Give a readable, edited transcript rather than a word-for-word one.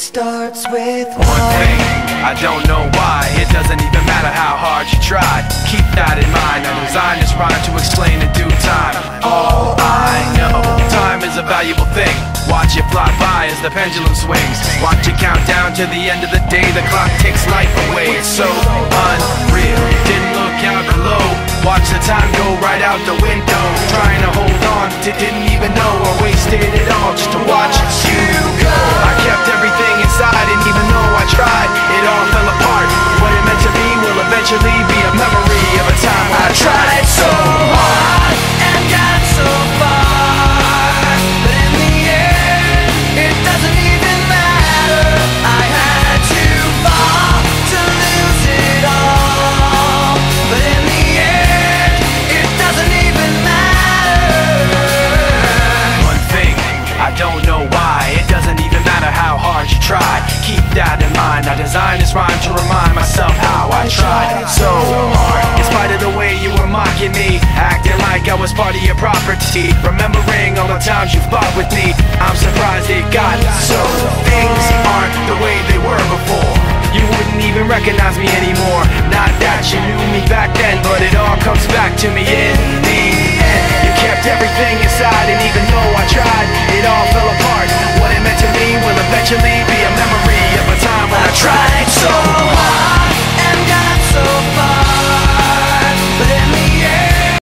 starts with one thing. I don't know why, it doesn't even matter how hard you tried. Keep that in mind, I designed this rhyme to explain in due time. All I know, time is a valuable thing. Watch it fly by as the pendulum swings. Watch it count down to the end of the day. The clock takes life away, it's so unreal. Didn't look out below, watch the time go right out the window. Trying to hold on to didn't even know, or wasted it all just to watch you go. I kept everything inside, and even though I tried, it all fell apart. What it meant to be will eventually be a memory of a time when I tried so hard and got so far. Keep that in mind, I designed this rhyme to remind myself how I tried so hard. In spite of the way you were mocking me, acting like I was part of your property, remembering all the times you fought with me, I'm surprised it got so. Things aren't the way they were before, you wouldn't even recognize me anymore. Not that you knew me back then, but it all comes back to me in the end. You kept everything in